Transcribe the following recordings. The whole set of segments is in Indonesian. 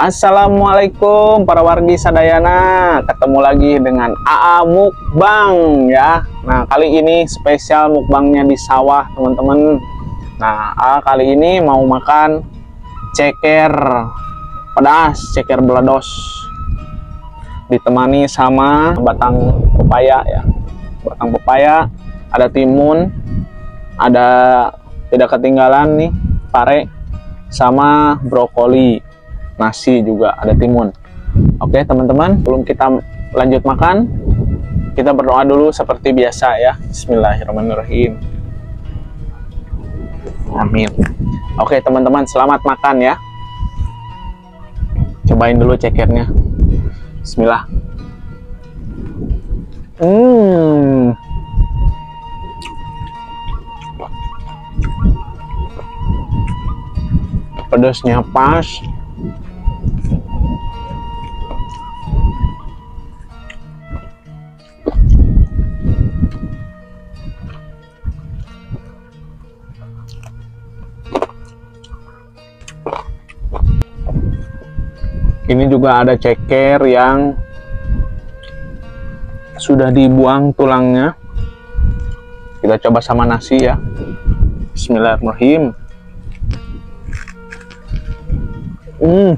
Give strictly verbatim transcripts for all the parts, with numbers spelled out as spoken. Assalamualaikum para wargi sadayana, ketemu lagi dengan A A Mukbang ya. Nah kali ini spesial mukbangnya di sawah teman-teman. Nah A A kali ini mau makan ceker pedas, ceker beledos, ditemani sama batang pepaya ya, batang pepaya, ada timun, ada tidak ketinggalan nih pare sama brokoli, nasi juga ada timun. Oke teman-teman, sebelum kita lanjut makan, kita berdoa dulu seperti biasa ya. Bismillahirrahmanirrahim. Amin. Oke teman-teman, selamat makan ya. Cobain dulu cekernya. Bismillah. Hmm. Pedasnya pas. Ini juga ada ceker yang sudah dibuang tulangnya. Kita coba sama nasi ya. Bismillahirrahmanirrahim. Hmm.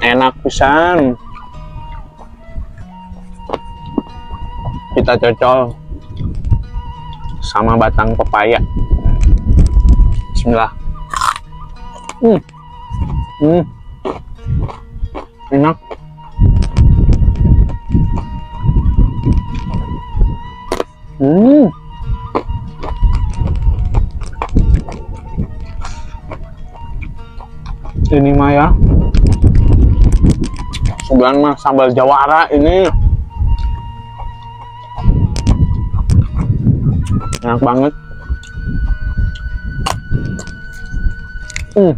Enak pisan. Kita cocol sama batang pepaya. Bismillah. Hmm. Hmm. Enak. Hmm. Ini mah ya, sugan mah sambal jawara ini. Enak banget. Hmm.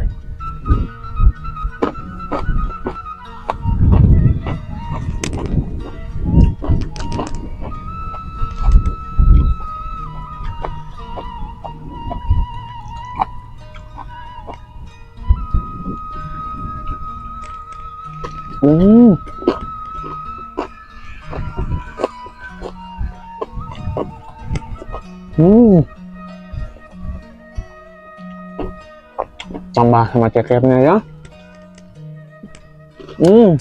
Hmm. Hmm. Tambah sama cekernya ya. Hmm.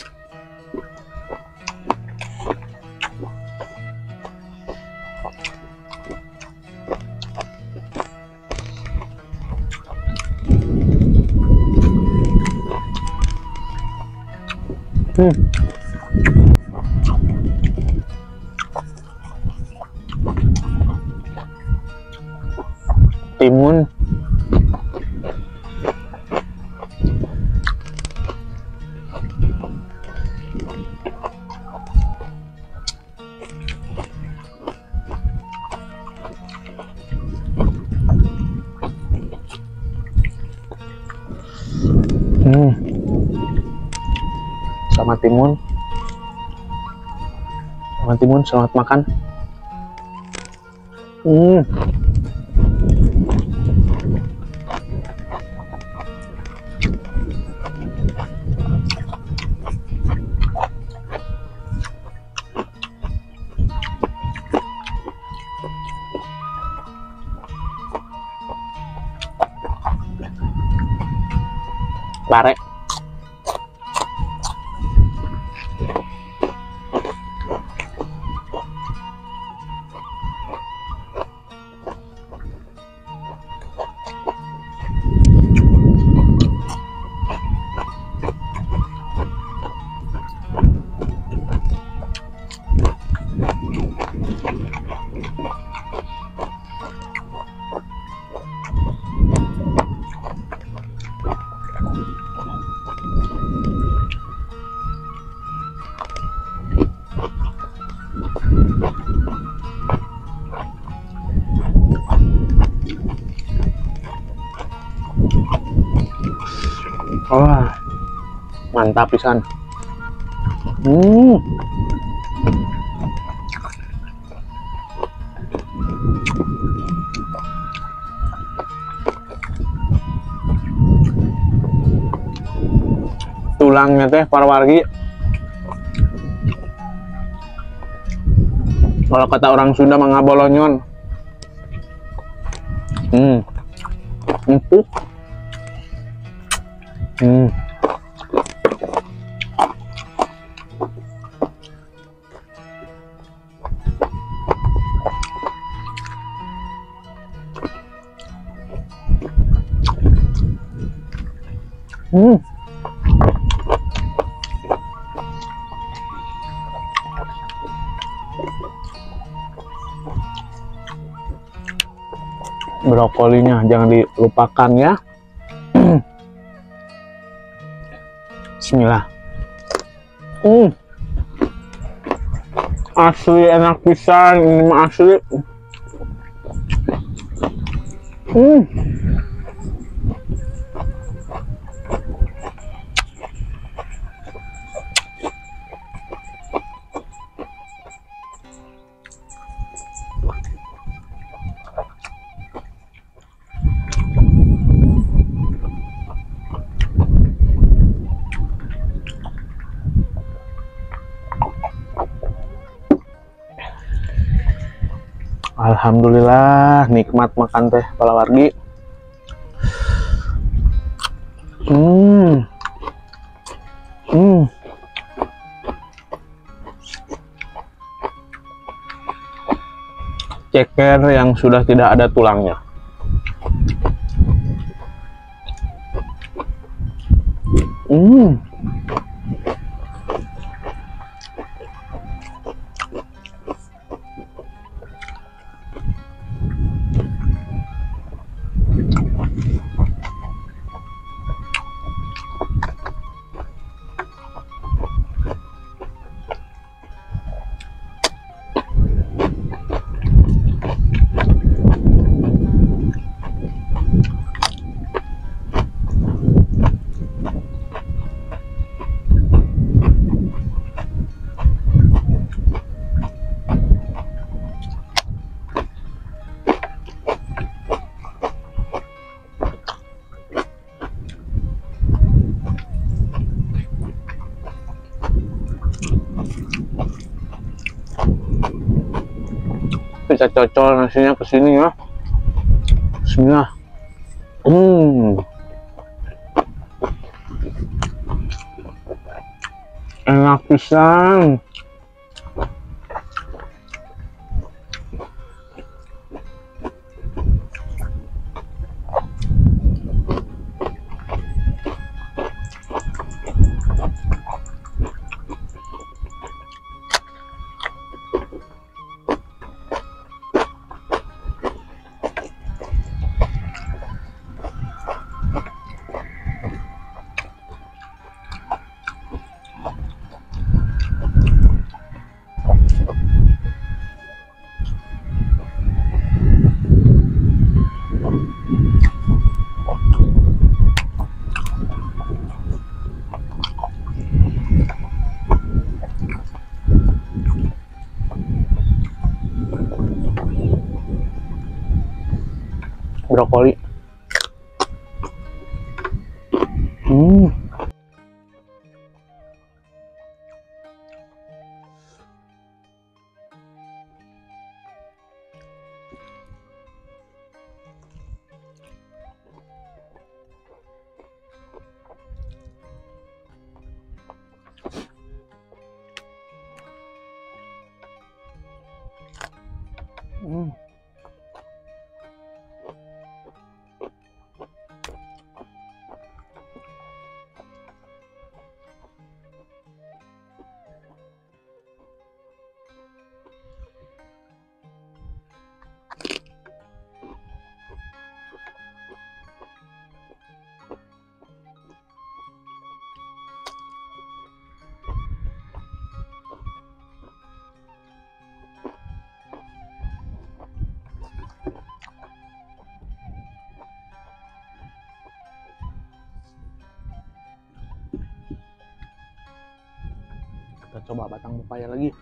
Hmm. Timun. Hmm. Sama timun, sama timun, selamat makan. Hmm. Pare. Wah, mantap pisan. Hmm. tulangnya teh parwargi. Kalau kata orang Sunda mengabolonyon. Hmm. Empuk. Hmm. Hmm. Brokolinya jangan dilupakan ya. Bismillah. Hmm. Asli enak pisan, ini mah asli. Hmm. Alhamdulillah nikmat makan teh palawargi. Hmm. Hmm. Ceker yang sudah tidak ada tulangnya. Hmm. Kita cocol nasinya ke sini ya. Bismillah. Hmm. Enak pisan. Brokoli. Hmm. Hmm. Kita coba batang pepaya lagi.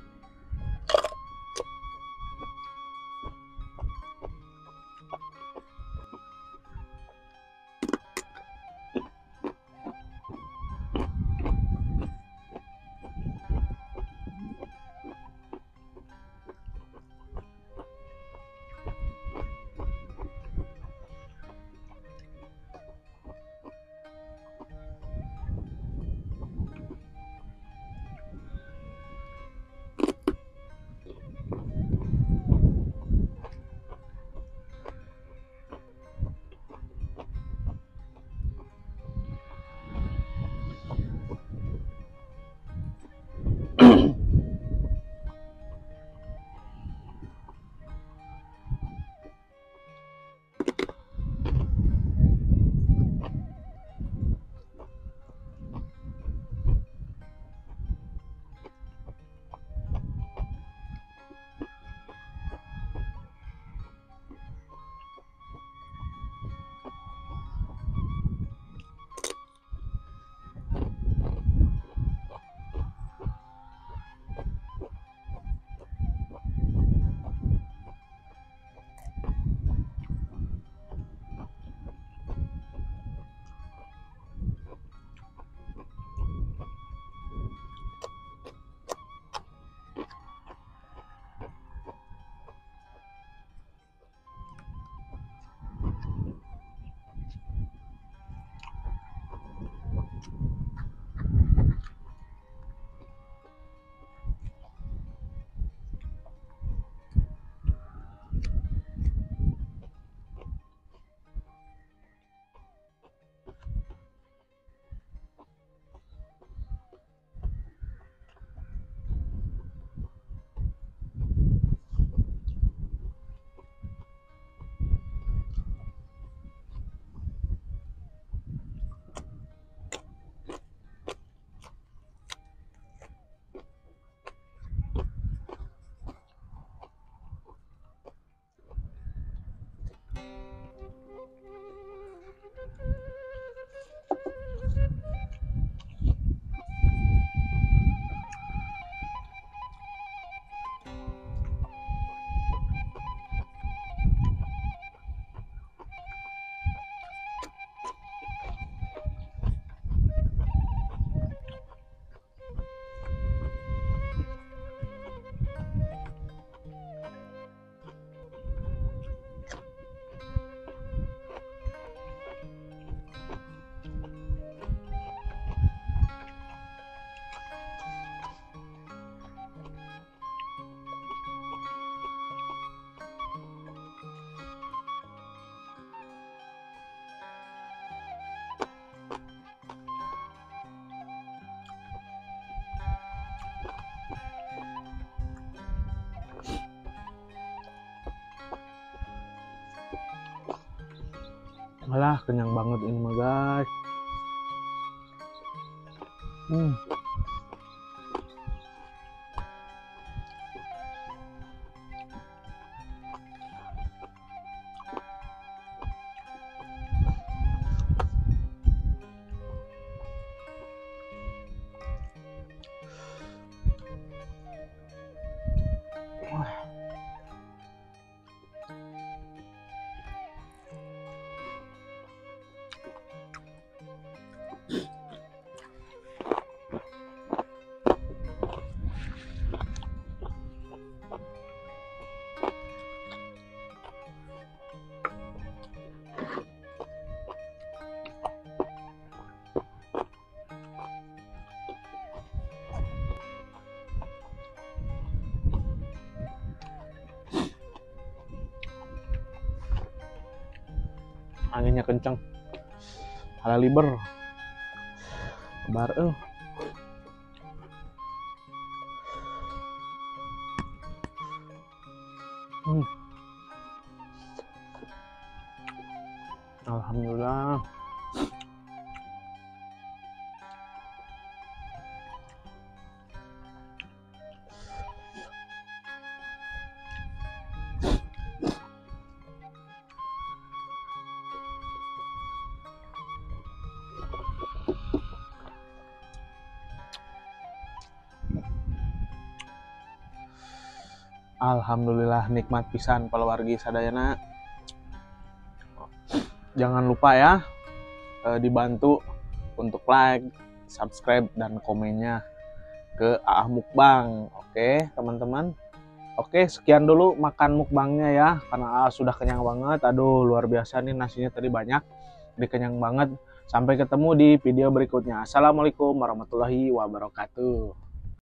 Malah kenyang banget ini mah guys. Hmm. Anginnya kencang, ala liber, bar eh. Hmm. Alhamdulillah. Alhamdulillah nikmat pisan palawargi sadayana. Jangan lupa ya dibantu untuk like, subscribe dan komennya ke A A Mukbang. Oke, teman-teman. Oke, sekian dulu makan mukbangnya ya karena A A sudah kenyang banget. Aduh, luar biasa nih nasinya tadi banyak. Dikenyang banget. Sampai ketemu di video berikutnya. Assalamualaikum warahmatullahi wabarakatuh.